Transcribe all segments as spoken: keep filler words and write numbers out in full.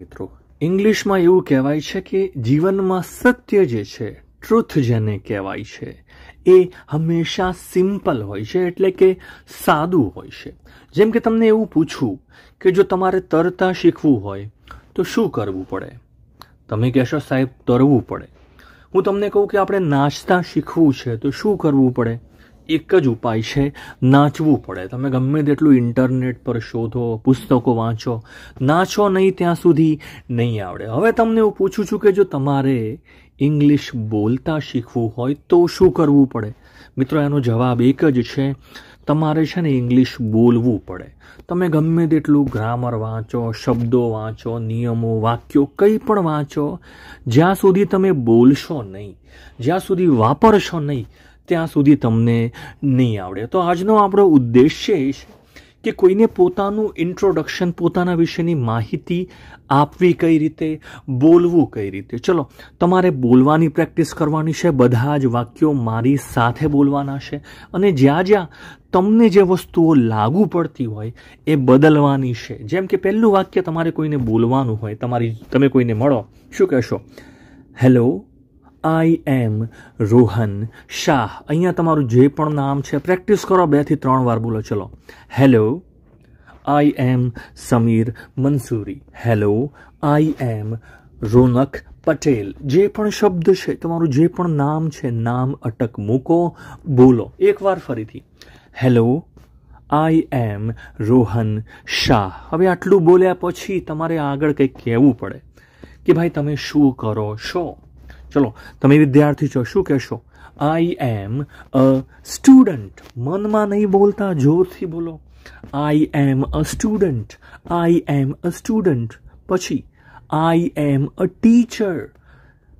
मित्रों इंग्लिश में एवं कहवाय छे के जीवन में सत्य जे छे ट्रुथ जेने कहवाय छे ए हमेशा सिंपल होय छे एटले के सादू होय छे। जेम के तमने एवं पूछूं के जो तमारे तरता शीखवुं होय तो शुं करवुं पड़े, तमे कहेशो साहेब तरवुं पड़े। हूँ तमने कहूँ के आपणे नाचता शीखवुं छे तो शुं करवुं पड़े? एक ज उपाय है, नाचवू पड़े। तमे गम्मे तेटलुं इंटरनेट पर शोधो, पुस्तकों वाँचो, नाचो नहीं त्यां सुधी नहीं आवड़े। हवे तमने हूँ पूछूं छूं के जो तमारे इंग्लिश बोलता शीखवुं होय तो शुं करवुं पड़े? मित्रों एनो जवाब एक ज छे, तमारे छे ने इंग्लिश बोलवुं पड़े। तमे गम्मे तेटलुं ग्रामर वाँचो, शब्दों वाँचो, नियमों, वाक्यों कई पण वाँचो, ज्यां सुधी तमे बोलशो नहीं, ज्यां सुधी वापरशो नहीं त्यां सुधी तमने नहीं आवड़े। तो आजनो आपणो उद्देश्य ए छे के कोईने पोतानुं इंट्रोडक्शन, पोताना विशेनी माहिती आपवी कई रीते, बोलवुं कई रीते। चलो तमारे बोलवानी प्रेक्टिस करवानी छे, बधा ज वाक्यों मारी साथे बोलवाना छे अने ज्यां ज्यां तमने जे वस्तुओ लागू पड़ती होय ए बदलवानी छे। जेम के पहेलुं वाक्य तमारे कोईने बोलवानुं होय, तमारी तमे कोईने मळो, शुं कहेशो? Hello I am Rohan Shah. अहींया तमारुं जे पण नाम छे प्रेक्टिस करो, बे थी त्रण वार बोलो। चलो hello I am Samir Mansuri. Hello I am Raunak Patel. जे पण शब्द छे, तमारुं जे पण नाम छे, नाम अटक मूको, बोलो। एक वार फरीथी hello I am Rohan Shah. हवे आटलुं बोल्या पछी तमारे आगळ कंईक कहेवुं पड़े कि भाई तमे शुं करो छो। चलो तमे विद्यार्थी छो, शुं कहेशो? आई एम अ स्टूडंट। मन में नहीं बोलता, जोर थी बोलो। I am a student, I am a student. पछी आई एम अ टीचर।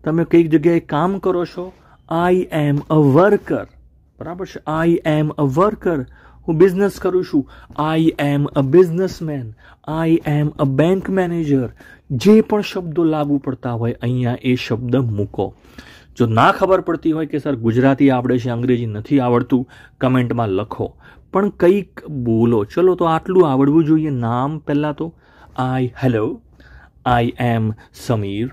तमे कई जगह काम करो छो। आई एम अ वर्कर, बराबर छे? I am a worker. हूँ बिजनेस करूँ छूं। I am a businessmen, I am a bank manager. जे पण शब्दों लागू पड़ता होय अहींया ए शब्द मूको। जो ना खबर पड़ती होय के सर गुजराती आवड़े छे, अंग्रेजी नहीं आवड़तुं, कमेंट में लखो पण कंईक बोलो। चलो तो आटलुं आवड़वुं जोईए। नाम पहला तो I hello I am Sameer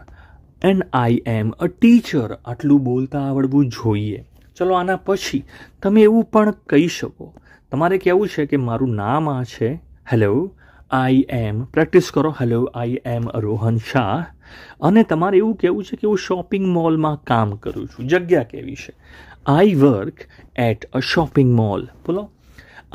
and I am a teacher. आटलुं बोलता आवड़वुं जोईए। चलो आना पछी तमे एवुं पण कही शको, तमारे कहेवुं छे के मारुं नाम आ छे हेलो आई एम, प्रेक्टिस करो, hello I am Rohan Shah. अने तमारे एवुं कहेवुं छे के हूँ शॉपिंग मॉल में काम करूँ छूं। जग्या केवी छे? I work at a shopping mall. बोलो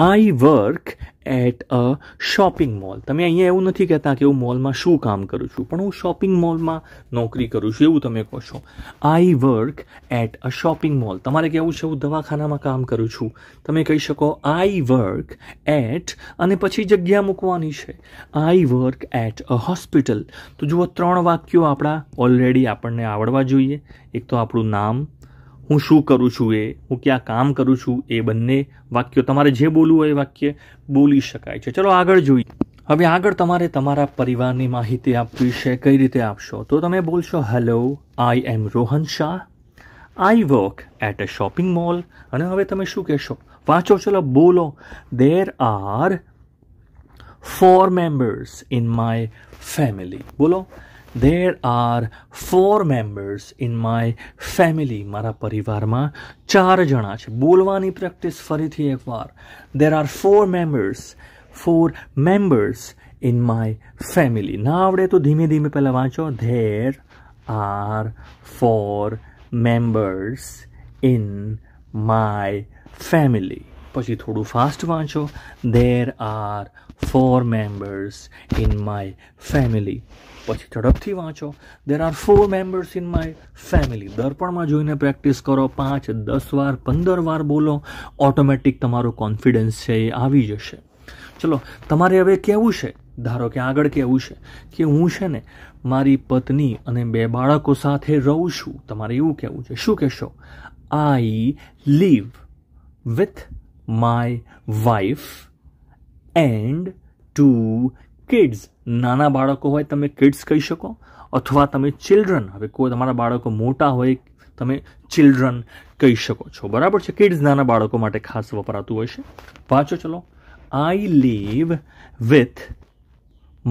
I work at a shopping mall. तमे अहींया एवुं नथी कहेता के हूँ मॉल में शुं काम करूँ छूं, पण हूँ शॉपिंग मॉल में नौकरी करूँ छूं एवुं तमे कहो छो। I work at a shopping mall. तमारे कहेवुं छे हूँ दवाखाना में काम करूँ छूं। तमे कही शको आई वर्क एट अने पछी जग्या मूकवानी छे, I work at a hospital. तो जुओ त्रण वाक्यो आपड़ा ऑलरेडी आपणने आवड़वा जोईए। एक तो आपणुं नाम, हूँ शू करूँ छूँ, ए हूँ क्या काम करूँ छूँ, ए बंने वाक्यों तमारे जे बोलवुं होय वाक्य बोली शकाय छे। चलो आगळ जोईए। हवे आगळ तमारे तमारा परिवारनी माहिती आपवी छे, कई रीते आपशो? तो तमे बोलशो hello I am Rohan Shah, I work at a shopping mall. अने हवे तमे शुं कहेशो? वाँचो, चलो बोलो। There are four members in my family. बोलो There are four members in my family. मारा परिवार में चार जना छे। बोलवानी प्रेक्टिस फरीथी एक बार। There are four members, four members in my family. ना आवड़े तो धीमे धीमे पहला वाँचो। There are four members in my family. पछी थोड़ू फास्ट वाँचो। There are four members in my family. पछी झड़पथी वाँचो। There are four members in my family. दर्पण में जोईने प्रेक्टिस करो। पांच दस वार पंदर वार बोलो, ऑटोमेटिक तमारो कॉन्फिडन्स छे आवी जशे। चलो तमारे हवे कहेवुं छे, धारो के आगळ कहेवुं छे के हूँ छे ने मारी पत्नी अने बे बाळको साथे रहूं छूं। तमारे एवुं कहेवुं छे। शुं कहेशो? I live with my wife and two kids. नाना बाळको होय तमे किड्स कही शको अथवा तमे चिल्ड्रन। हवे कोई तमारा बाळको मोटा होय तमे चिल्ड्रन कही शको छो, बराबर छे? किड्स नाना बाळको माटे खास वपरातुं होय छे। वाँचो चलो। I live with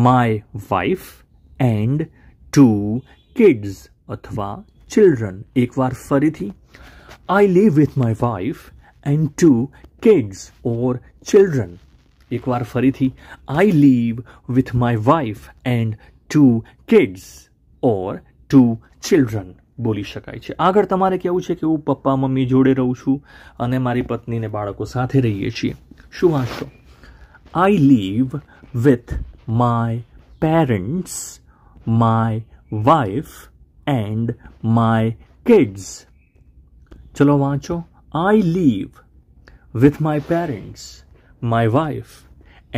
my wife and two kids अथवा children. एक बार फरी थी. I live with my wife and two kids or children. एक बार फरी थी. I live with my wife and two kids or two children. बोली शकाय छे. आगर तमारे केवुं छे के हूँ पप्पा मम्मी जोड़े रहूं छूं अने मारी पत्नी ने बाळको साथे रहीए छीए. शुं वांचशो? I live with my parents, my wife and my kids. चलो Wancho. I live with my parents, my wife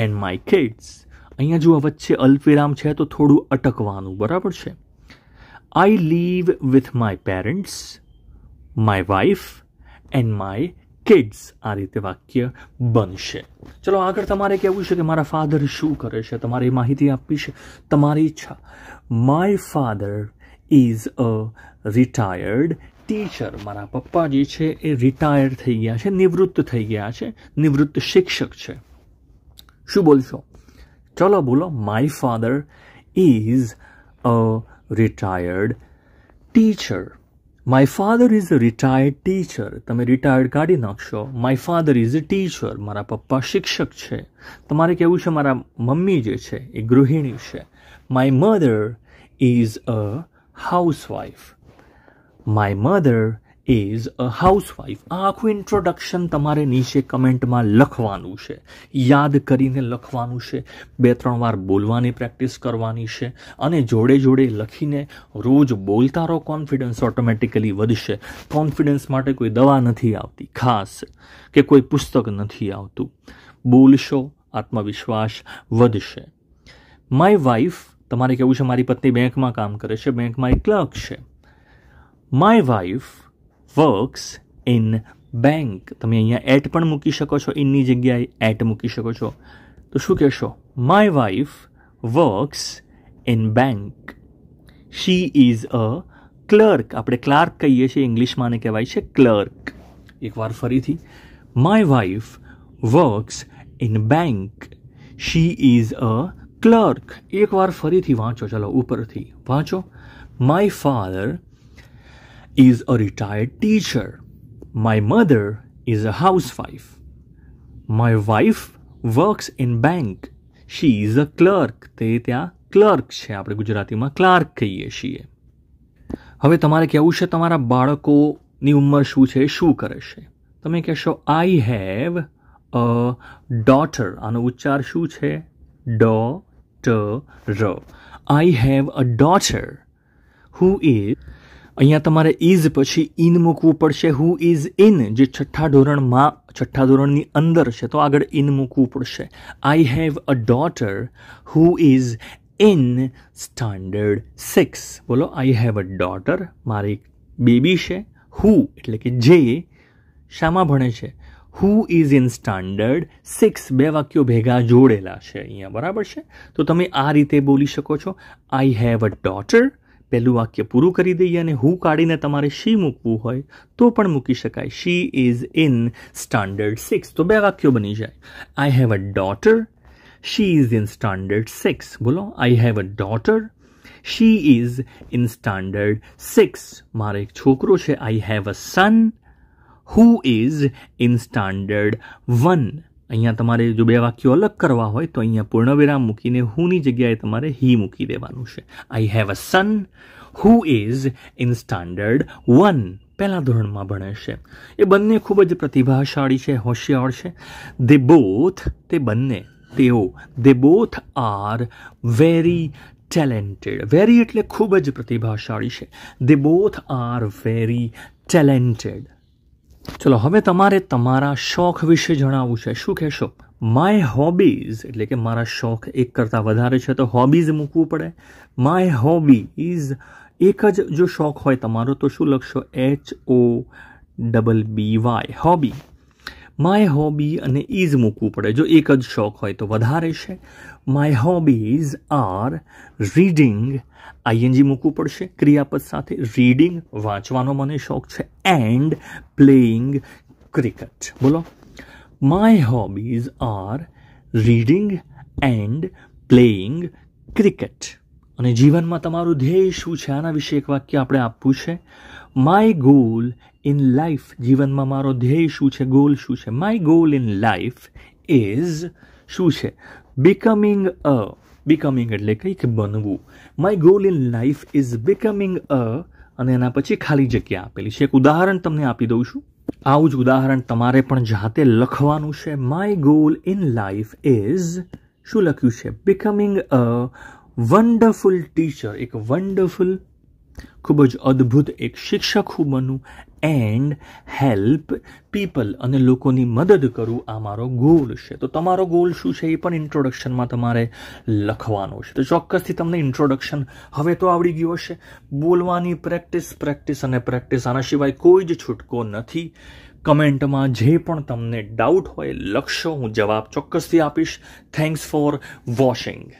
and my kids. अहींया जो वच्चे अल्पविराम छे तो थोड़ुं अटकवानुं, बराबर छे. I live with my parents, my wife and my kids. आ रीते वाक्य बनशे. चलो आगर तमारे कहेवुं छे के मारा फाधर शुं करे छे, तमारे माहिती आपी छे, तमारी इच्छा. My father is a retired teacher. मारा पप्पा जी छे ए रिटायर थई गया छे, निवृत्त थई गया छे, निवृत्त शिक्षक छे. शुं बोलशो? चलो बोलो. My father is a retired teacher. My father is a retired teacher. तमे retired काढी नाखशो. My father is a teacher. मारा पप्पा शिक्षक छे. तमारे कहेवुं छे मारा मम्मी जे छे ए गृहिणी छे. My mother is a housewife. My mother is a housewife. आखो इंट्रोडक्शन तमारे नीचे कमेंट में लखवानुं छे, याद करीने लखवानुं छे, बे त्रण वार बोलवानी प्रेक्टिस करवानी छे अने जोड़े जोड़े लखीने रोज बोलता रहो. Confidence automatically वधशे. कॉन्फिडन्स माटे कोई दवा नथी आवती खास के कोई पुस्तक नथी आवतुं. बोलशो आत्मविश्वास वधशे. माय वाइफ, तमारे कहेवुं छे मारी पत्नी बैंक में काम करे छे, बैंक में क्लर्क छे. My wife works in bank. તમે અહીંયા at પણ મૂકી શકો છો, in ની જગ્યાએ at મૂકી શકો છો. તો શું કહેશો? My wife works in bank. She is a clerk. આપણે ક્લાર્ક કહીએ છીએ ઇંગ્લિશમાં, ને કહેવાય છે ક્લર્ક. એકવાર ફરીથી. My wife works in bank. She is a clerk. એકવાર ફરીથી વાંચો. ચલો ઉપરથી વાંચો. My father is a retired teacher. My mother is a housewife. My wife works in bank. She is a clerk. તે ત્યાં ક્લર્ક છે, આપણે ગુજરાતીમાં ક્લાર્ક કહીએ છીએ. હવે તમારે કહેવું છે તમારા બાળકોની ઉંમર શું છે, શું કરે છે. તમે કહેશો I have a daughter. આનો ઉચ્ચાર શું છે? ડો ટ ર. I have a daughter who is. અહીંયા તમારે ઇઝ પછી ઇન મૂકવું પડશે. હુ ઇઝ ઇન, જે છઠ્ઠા ધોરણમાં, છઠ્ઠા ધોરણની અંદર છે તો આગળ ઇન મૂકવું પડશે. I have a daughter who is in standard six. બોલો. I have a daughter. મારી એક બેબી છે. હુ એટલે કે જે શામાં ભણે છે? Who is in standard six. બે વાક્યો ભેગા જોડેલા છે અહીંયા, બરાબર છે. તો તમે આ રીતે બોલી શકો છો. I have a daughter. પહેલું વાક્ય પૂરું કરી દઈએ અને હું કાઢીને તમારે શી મૂકવું હોય તો પણ મૂકી શકાય. She is in standard six. તો બે વાક્યો બની જાય. I have a daughter, she is in standard six. બોલો. I have a daughter, she is in standard six. મારે એક છોકરો છે. I have a son who is in standard one. અહીંયા તમારે જો બે વાક્યો અલગ કરવા હોય તો અહીંયા પૂર્ણવિરામ મૂકીને હુની જગ્યાએ તમારે હી મૂકી દેવાનું છે. I have a son who is in standard one. પહેલા ધોરણમાં ભણે છે. એ બંને ખૂબ જ પ્રતિભાશાળી છે, હોશિયાર છે. દે બોથ, તે બંને, તેઓ. They both are very talented. Very એટલે ખૂબ જ પ્રતિભાશાળી છે. They both are very talented. ચલો હવે તમારે તમારા શોખ વિશે જણાવવું છે. શું કહેશો? માય હોબીઝ, એટલે કે મારા શોખ એક કરતાં વધારે છે તો હોબીઝ મૂકવું પડે. My hobby is. એક જ જો શોખ હોય તમારો તો શું લખશો? H O double B Y, hobby. My hobby અને ઇઝ મૂકવું પડે જો એક જ શોખ હોય તો વધારે છે. My hobbies are reading. I N G મૂકવું પડશે ક્રિયાપદ સાથે. રીડિંગ, વાંચવાનો મને શોખ છે. And playing cricket. બોલો. My hobbies are reading and playing cricket. અને જીવનમાં તમારું ધ્યેય શું છે આના વિશે એક વાક્ય આપણે આપવું છે. માય ગોલ ઇન લાઈફ, જીવનમાં મારો ધ્યેય શું છે, ગોલ શું છે. My goal in life is શું છે, બિકમિંગ અ, બિકમિંગ એટલે કંઈક બનવું. My goal in life is becoming a, અને એના પછી ખાલી જગ્યા આપેલી છે. એક ઉદાહરણ તમને આપી દઉં છું, આવું જ ઉદાહરણ તમારે પણ જાતે લખવાનું છે. My goal in life is, શું લખ્યું છે, બિકમિંગ અ વન્ડરફુલ ટીચર, એક વન્ડરફુલ ખૂબ જ અદ્ભુત એક શિક્ષક હું બનું. એન્ડ હેલ્પ પીપલ, અને લોકોની મદદ કરું, આ મારો ગોલ છે. તો તમારો ગોલ શું છે એ પણ ઇન્ટ્રોડક્શનમાં તમારે લખવાનો છે. તો ચોક્કસથી તમને ઇન્ટ્રોડક્શન હવે તો આવડી ગયું હશે. બોલવાની પ્રેક્ટિસ, પ્રેક્ટિસ અને પ્રેક્ટિસ, આના સિવાય કોઈ જ છૂટકો નથી. કમેન્ટમાં જે પણ તમને ડાઉટ હોય લખશો, હું જવાબ ચોક્કસથી આપીશ. Thanks for watching.